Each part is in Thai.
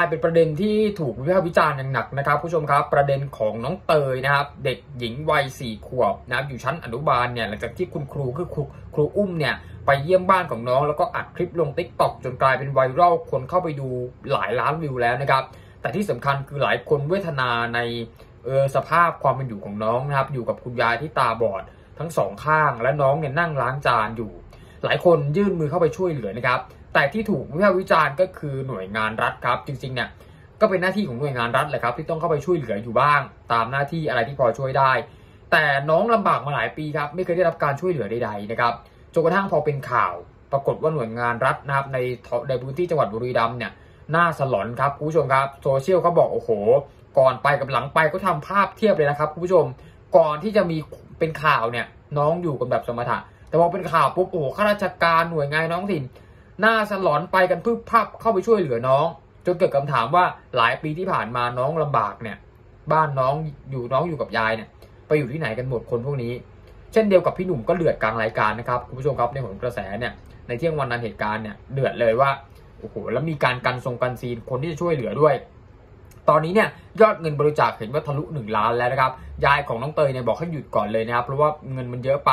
ายเป็นประเด็นที่ถูกวิพากษ์วิจารณ์อย่างหนักนะครับผู้ชมครับประเด็นของน้องเตยนะครับเด็กหญิงวัย4 ขวบนะครับอยู่ชั้นอนุบาลเนี่ยหลังจากที่คุณครูคือครูอุ้มเนี่ยไปเยี่ยมบ้านของน้องแล้วก็อัดคลิปลง TikTok จนกลายเป็นไวรัลคนเข้าไปดูหลายล้านวิวแล้วนะครับแต่ที่สำคัญคือหลายคนเวทนาในสภาพความเป็นอยู่ของน้องนะครับอยู่กับคุณยายที่ตาบอดทั้ง2 ข้างและน้องเนี่ยนั่งล้างจานอยู่หลายคนยื่นมือเข้าไปช่วยเหลือนะครับแต่ที่ถูกวิพากษ์วิจารณ์ก็คือหน่วยงานรัฐครับจริงๆเนี่ยก็เป็นหน้าที่ของหน่วยงานรัฐแหละครับที่ต้องเข้าไปช่วยเหลืออยู่บ้างตามหน้าที่อะไรที่พอช่วยได้แต่น้องลำบากมาหลายปีครับไม่เคยได้รับการช่วยเหลือใดๆนะครับจนกระทั่งพอเป็นข่าวปรากฏว่าหน่วยงานรัฐนะครับในพื้นที่จังหวัดบุรีรัมย์เนี่ยน่าสลอนครับคุณผู้ชมครับโซเชียลเขาบอกโอ้โหก่อนไปกับหลังไปก็ทำภาพเทียบเลยนะครับคุณผู้ชมก่อนที่จะมีเป็นข่าวเนี่ยน้องอยู่กันแบบสมถะแต่พอเป็นข่าวปุ๊บโอ้ข้าราชการหน่วยงานน้องถิ่นหน้าสลอนไปกันพึ่งภาพเข้าไปช่วยเหลือน้องจนเกิดคำถามว่าหลายปีที่ผ่านมาน้องลำบากเนี่ยบ้านน้องอยู่กับยายเนี่ยไปอยู่ที่ไหนกันหมดคนพวกนี้เช่นเดียวกับพี่หนุ่มก็เดือดกลางรายการนะครับคุณผู้ชมครับในผลกระแสเนี่ยในเที่ยงวันนั้นเหตุการณ์เนี่ยเดือดเลยว่าโอ้โหแล้วมีการกันซีนคนที่จะช่วยเหลือด้วยตอนนี้เนี่ยยอดเงินบริจาคเห็นว่าทะลุ1 ล้านแล้วนะครับยายของน้องเตยเนี่ยบอกให้หยุดก่อนเลยนะครับเพราะว่าเงินมันเยอะไป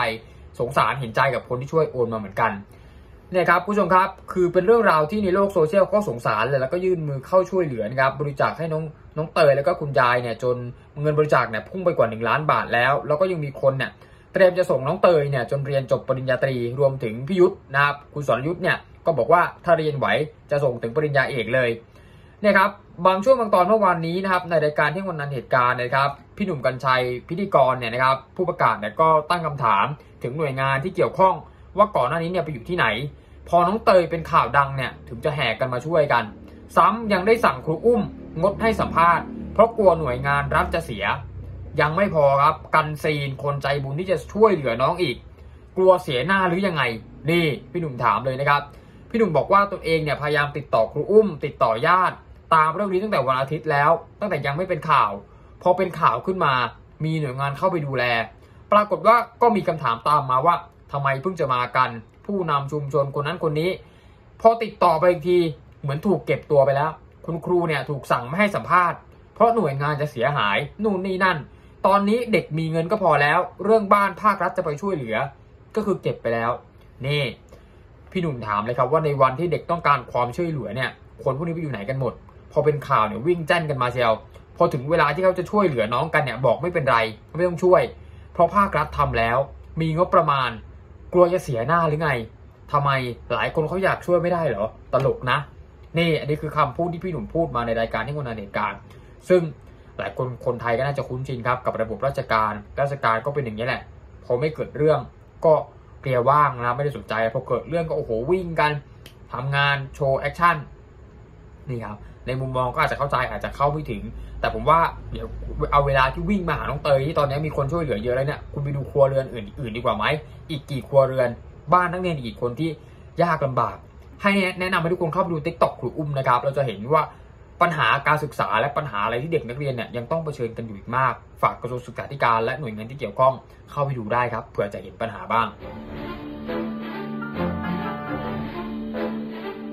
สงสารเห็นใจกับคนที่ช่วยโอนมาเหมือนกันเนี่ยครับคุณผู้ชมครับคือเป็นเรื่องราวที่ในโลกโซเชียลก็สงสารเลยแล้วก็ยื่นมือเข้าช่วยเหลือนะครับบริจาคให้น้องเตยแล้วก็คุณยายเนี่ยจนเงินบริจาคเนี่ยพุ่งไปกว่า1 ล้านบาทแล้วแล้วก็ยังมีคนเนี่ยเตรียมจะส่งน้องเตยเนี่ยจนเรียนจบปริญญาตรีรวมถึงพี่ยุทธนะครับคุณสรยุทธเนี่ยก็บอกว่าถ้าเรียนไหวจะส่งถึงปริญญาเอกเลยเนี่ยครับบางช่วงบางตอนเมื่อวานนี้นะครับในรายการที่วันนั้นเหตุการณ์นะครับพี่หนุ่มกัญชัยพิธีกรเนี่ยนะครับผู้ประกาศเนี่ยก็ตั้งคำถามถึงหน่วยงานที่เกี่ยวข้องว่าก่อนหน้านี้เนี่ยไปอยู่ที่ไหนพอน้องเตยเป็นข่าวดังเนี่ยถึงจะแห่กันมาช่วยกันซ้ำยังได้สั่งครูอุ้มงดให้สัมภาษณ์เพราะกลัวหน่วยงานรัฐจะเสียยังไม่พอครับกันซีนคนใจบุญที่จะช่วยเหลือน้องอีกกลัวเสียหน้าหรือยังไงนี่พี่หนุ่มถามเลยนะครับพี่หนุ่มบอกว่าตัวเองเนี่ยพยายามติดต่อครูอุ้มติดต่อญาติตามเรื่องนี้ตั้งแต่วันอาทิตย์แล้วตั้งแต่ยังไม่เป็นข่าวพอเป็นข่าวขึ้นมามีหน่วยงานเข้าไปดูแลปรากฏว่าก็มีคำถามตามมาว่าทำไมเพิ่งจะมากันผู้นำชุมชนคนนั้นคนนี้พอติดต่อไปอีกทีเหมือนถูกเก็บตัวไปแล้วคุณครูเนี่ยถูกสั่งไม่ให้สัมภาษณ์เพราะหน่วยงานจะเสียหายนู่นนี่นั่นตอนนี้เด็กมีเงินก็พอแล้วเรื่องบ้านภาครัฐจะไปช่วยเหลือก็คือเก็บไปแล้วนี่พี่หนุ่มถามเลยครับว่าในวันที่เด็กต้องการความช่วยเหลือเนี่ยคนพวกนี้ไปอยู่ไหนกันหมดพอเป็นข่าวเนี่ยวิ่งแจ้นกันมาเชียวพอถึงเวลาที่เขาจะช่วยเหลือน้องกันเนี่ยบอกไม่เป็นไรไม่ต้องช่วยเพราะภาครัฐทำแล้วมีงบประมาณกลัวจะเสียหน้าหรือไงทำไมหลายคนเขาอยากช่วยไม่ได้เหรอตลกนะนี่อันนี้คือคำพูดที่พี่หนุ่มพูดมาในรายการที่คนนั้นเหตุการณ์ซึ่งหลายคนไทยก็น่าจะคุ้นชินครับกับระบบราชการก็เป็นอย่างนี้แหละพอไม่เกิดเรื่องก็เกลียวว่างนะไม่ได้สนใจพอเกิดเรื่องก็โอ้โหวิ่งกันทำงานโชว์แอคชั่นนี่ครับในมุมมองก็อาจจะเข้าใจอาจจะเข้าไม่ถึงแต่ผมว่าเดี๋ยวเอาเวลาที่วิ่งมาหาน้องเตยที่ตอนนี้มีคนช่วยเหลือเยอะแล้วเนี่ยคุณไปดูครัวเรือนอื่นดีกว่าไหมอีกกี่ครัวเรือนบ้านนักเรียนอีกคนที่ยากลำบากให้แนะนำให้ทุกคนเข้าไปดู TikTok ครูอุ้มนะครับเราจะเห็นว่าปัญหาการศึกษาและปัญหาอะไรที่เด็กนักเรียนเนี่ยยังต้องเผชิญกันอยู่อีกมากฝากกระทรวงศึกษาธิการและหน่วยงานที่เกี่ยวข้องเข้าไปดูได้ครับเผื่อจะเห็นปัญหาบ้าง